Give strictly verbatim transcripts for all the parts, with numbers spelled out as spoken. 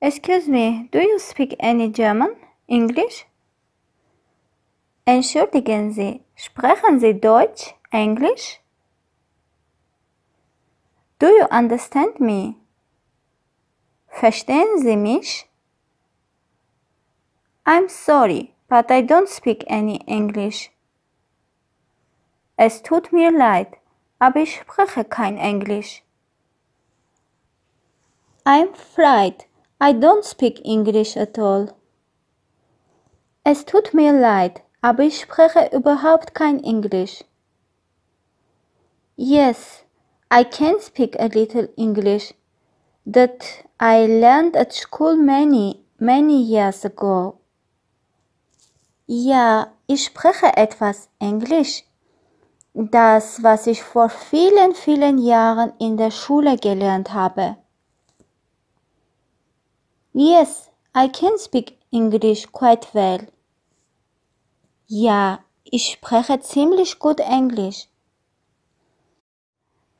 Excuse me, do you speak any German? English? Entschuldigen Sie, sprechen Sie Deutsch? English? Do you understand me? Verstehen Sie mich? I'm sorry, but I don't speak any English. Es tut mir leid, aber ich spreche kein Englisch. I'm fried. I don't speak English at all. Es tut mir leid, aber ich spreche überhaupt kein Englisch. Yes, I can speak a little English that I learned at school many, many years ago. Ja, ich spreche etwas Englisch. Das, was ich vor vielen, vielen Jahren in der Schule gelernt habe. Yes, I can speak English quite well. Ja, ich spreche ziemlich gut Englisch.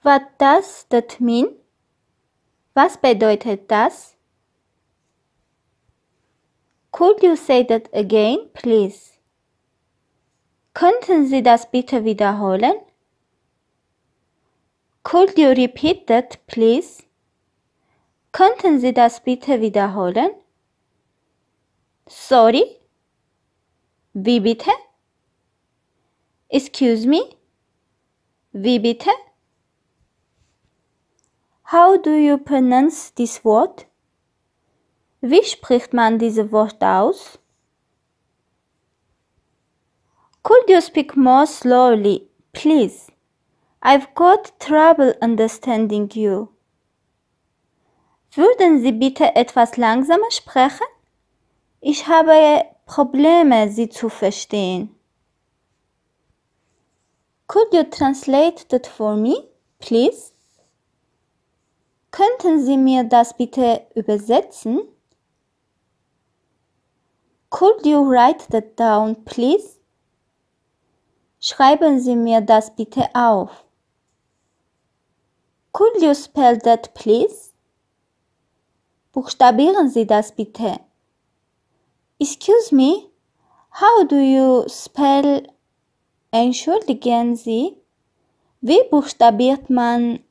What does that mean? Was bedeutet das? Could you say that again, please? Könnten Sie das bitte wiederholen? Could you repeat that, please? Könnten Sie das bitte wiederholen? Sorry? Wie bitte? Excuse me? Wie bitte? How do you pronounce this word? Wie spricht man dieses Wort aus? Could you speak more slowly, please? I've got trouble understanding you. Würden Sie bitte etwas langsamer sprechen? Ich habe Probleme, Sie zu verstehen. Could you translate that for me, please? Könnten Sie mir das bitte übersetzen? Could you write that down, please? Schreiben Sie mir das bitte auf. Could you spell that, please? Buchstabieren Sie das bitte. Excuse me, how do you spell? Entschuldigen Sie, wie buchstabiert man